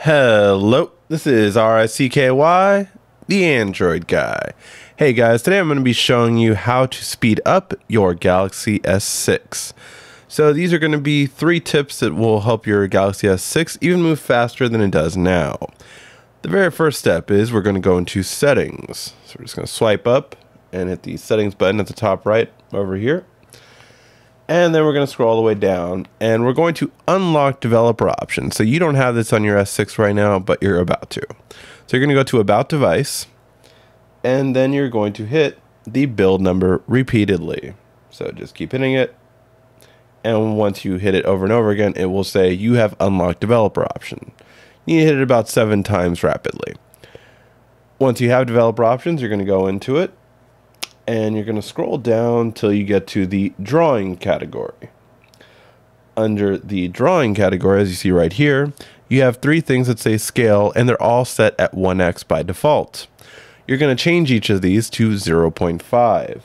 Hello, this is RickytheAndroidGuy, the Android guy. Hey guys, today I'm going to be showing you how to speed up your Galaxy S6. So these are going to be three tips that will help your Galaxy S6 even move faster than it does now. The very first step is we're going to go into settings. So we're just going to swipe up and hit the settings button at the top right over here. And then we're going to scroll all the way down and we're going to unlock developer options. So you don't have this on your S6 right now, but you're about to. So you're going to go to about device and then you're going to hit the build number repeatedly. So just keep hitting it. And once you hit it over and over again, it will say you have unlocked developer option. You need to hit it about 7 times rapidly. Once you have developer options, you're going to go into it. And you're going to scroll down till you get to the drawing category. Under the drawing category, as you see right here, you have 3 things that say scale, and they're all set at 1x by default. You're going to change each of these to 0.5.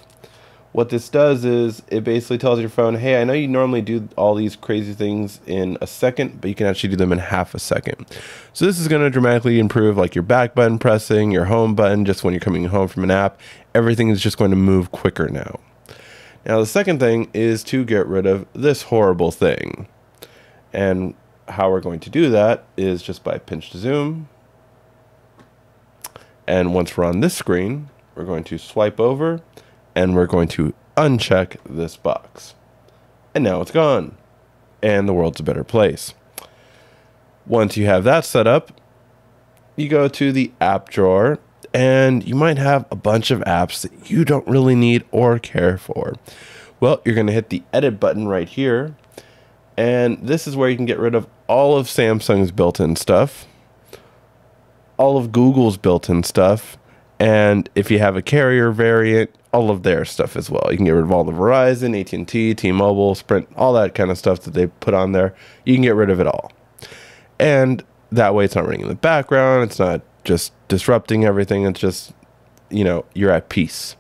What this does is it basically tells your phone, hey, I know you normally do all these crazy things in a second, but you can actually do them in half a second. So this is going to dramatically improve like your back button pressing, your home button, just when you're coming home from an app. Everything is just going to move quicker now. Now the second thing is to get rid of this horrible thing. And how we're going to do that is just by pinch to zoom. And once we're on this screen, we're going to swipe over. And we're going to uncheck this box. And now it's gone. And the world's a better place. Once you have that set up, you go to the app drawer. And you might have a bunch of apps that you don't really need or care for. Well, you're going to hit the edit button right here. And this is where you can get rid of all of Samsung's built-in stuff. All of Google's built-in stuff. And if you have a carrier variant, all of their stuff as well. You can get rid of all the Verizon, AT&T, T-Mobile, Sprint, all that kind of stuff that they put on there. You can get rid of it all. And that way it's not running in the background. It's not just disrupting everything. It's just, you know, you're at peace.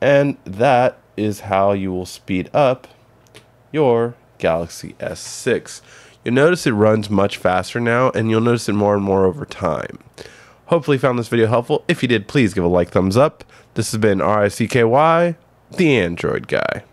And that is how you will speed up your Galaxy S6. You'll notice it runs much faster now, and you'll notice it more and more over time. Hopefully you found this video helpful. If you did, please give a like, thumbs up. This has been RickytheAndroidGuy.